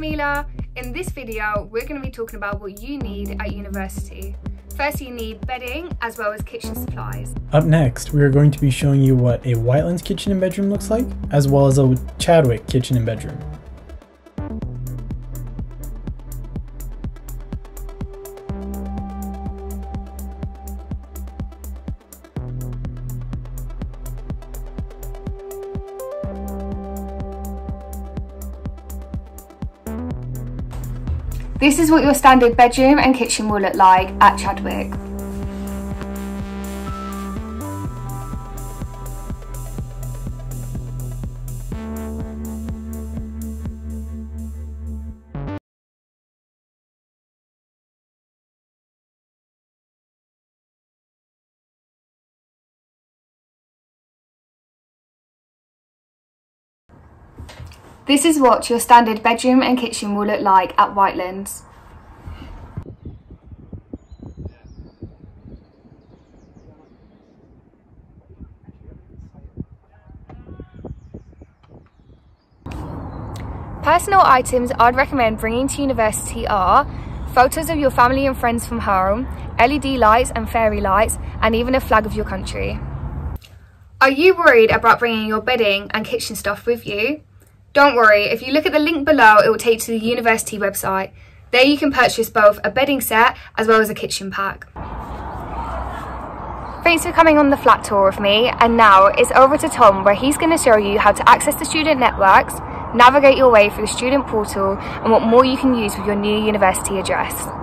Mila. In this video, we're going to be talking about what you need at university. First, you need bedding as well as kitchen supplies. Up next, we are going to be showing you what a Whitelands kitchen and bedroom looks like, as well as a Chadwick kitchen and bedroom. This is what your standard bedroom and kitchen will look like at Chadwick. This is what your standard bedroom and kitchen will look like at Whitelands. Personal items I'd recommend bringing to university are photos of your family and friends from home, LED lights and fairy lights, and even a flag of your country. Are you worried about bringing your bedding and kitchen stuff with you? Don't worry, if you look at the link below, it will take you to the university website. There you can purchase both a bedding set as well as a kitchen pack. Thanks for coming on the flat tour with me, and now it's over to Tom, where he's going to show you how to access the student networks, navigate your way through the student portal, and what more you can use with your new university address.